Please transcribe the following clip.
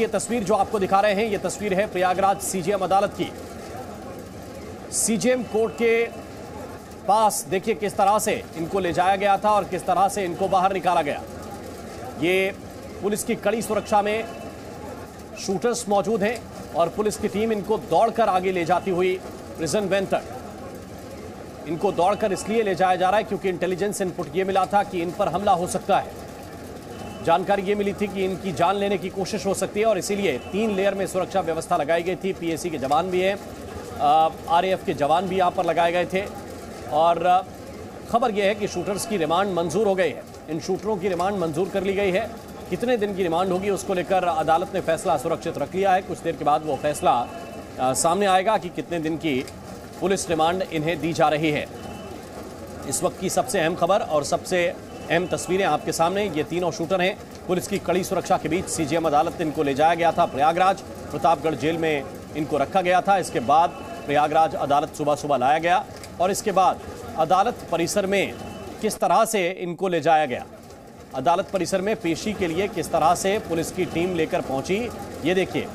ये तस्वीर जो आपको दिखा रहे हैं, ये तस्वीर है प्रयागराज सीजीएम अदालत की। सीजीएम कोर्ट के पास देखिए किस तरह से इनको ले जाया गया था और किस तरह से इनको बाहर निकाला गया। ये पुलिस की कड़ी सुरक्षा में शूटर्स मौजूद हैं और पुलिस की टीम इनको दौड़कर आगे ले जाती हुई प्रिजन वैन तक। इनको दौड़कर इसलिए ले जाया जा रहा है क्योंकि इंटेलिजेंस इनपुट ये मिला था कि इन पर हमला हो सकता है। जानकारी ये मिली थी कि इनकी जान लेने की कोशिश हो सकती है और इसीलिए 3 लेयर में सुरक्षा व्यवस्था लगाई गई थी। पीएसी के जवान भी हैं, आरएफ के जवान भी यहाँ पर लगाए गए थे। और खबर यह है कि शूटर्स की रिमांड मंजूर हो गई है। इन शूटरों की रिमांड मंजूर कर ली गई है। कितने दिन की रिमांड होगी उसको लेकर अदालत ने फैसला सुरक्षित रख लिया है। कुछ देर के बाद वो फैसला सामने आएगा कि कितने दिन की पुलिस रिमांड इन्हें दी जा रही है। इस वक्त की सबसे अहम खबर और सबसे अहम तस्वीरें आपके सामने। ये तीनों शूटर हैं। पुलिस की कड़ी सुरक्षा के बीच सीजीएम अदालत ने इनको ले जाया गया था प्रयागराज। प्रतापगढ़ जेल में इनको रखा गया था। इसके बाद प्रयागराज अदालत सुबह लाया गया और इसके बाद अदालत परिसर में किस तरह से इनको ले जाया गया, अदालत परिसर में पेशी के लिए किस तरह से पुलिस की टीम लेकर पहुंची, ये देखिए।